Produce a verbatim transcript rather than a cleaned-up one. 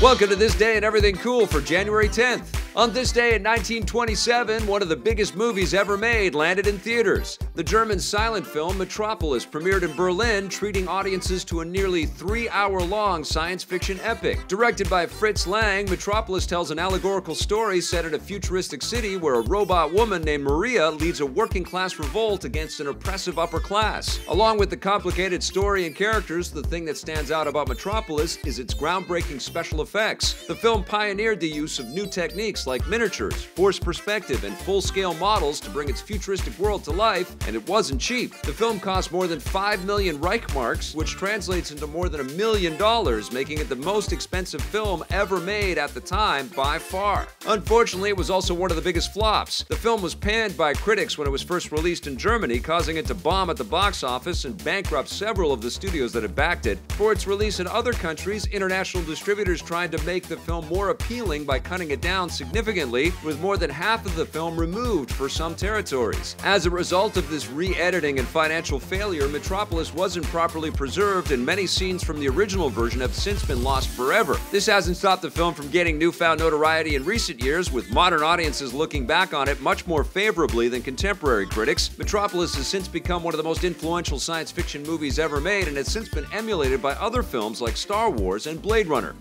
Welcome to This Day in Everything Cool for January tenth. On this day in nineteen twenty-seven, one of the biggest movies ever made landed in theaters. The German silent film Metropolis premiered in Berlin, treating audiences to a nearly three-hour-long science fiction epic. Directed by Fritz Lang, Metropolis tells an allegorical story set in a futuristic city where a robot woman named Maria leads a working-class revolt against an oppressive upper class. Along with the complicated story and characters, the thing that stands out about Metropolis is its groundbreaking special effects. The film pioneered the use of new techniques like miniatures, forced perspective, and full-scale models to bring its futuristic world to life, and it wasn't cheap. The film cost more than five million Reichmarks, which translates into more than a million dollars, making it the most expensive film ever made at the time by far. Unfortunately, it was also one of the biggest flops. The film was panned by critics when it was first released in Germany, causing it to bomb at the box office and bankrupt several of the studios that had backed it. For its release in other countries, international distributors tried to make the film more appealing by cutting it down significantly. Significantly, with more than half of the film removed for some territories. As a result of this re-editing and financial failure, Metropolis wasn't properly preserved, and many scenes from the original version have since been lost forever. This hasn't stopped the film from getting newfound notoriety in recent years, with modern audiences looking back on it much more favorably than contemporary critics. Metropolis has since become one of the most influential science fiction movies ever made, and has since been emulated by other films like Star Wars and Blade Runner.